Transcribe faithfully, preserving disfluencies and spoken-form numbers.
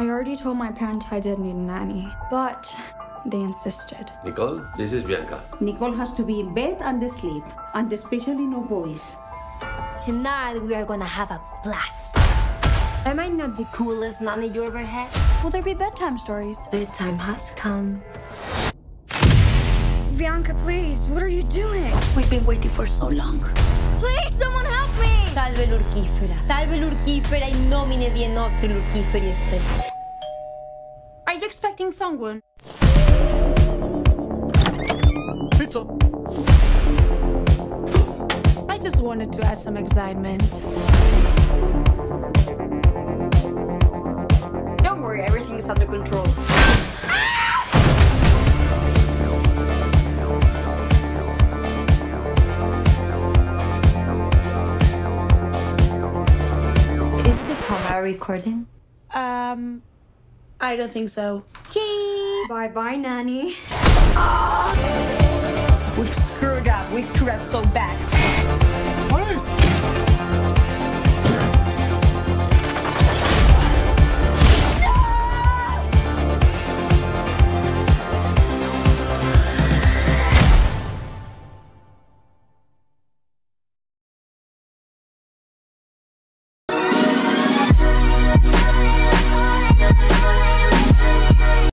I already told my parents I did need a nanny, but they insisted. Nicole, this is Bianca. Nicole has to be in bed and asleep, and especially no boys. Tonight, we are gonna have a blast. Am I not the coolest nanny you ever had? Will there be bedtime stories? Bedtime has come. Bianca, please, what are you doing? We've been waiting for so long. Please, someone help me! Salve l'urchifera. Salve l'urchifera in nomine di nostri l'urchiferi. Are you expecting someone? Pizza! I just wanted to add some excitement. Don't worry, everything is under control. Are we recording? Um, I don't think so. Cheese. Bye bye, nanny. Oh. We've screwed up. We screwed up so bad.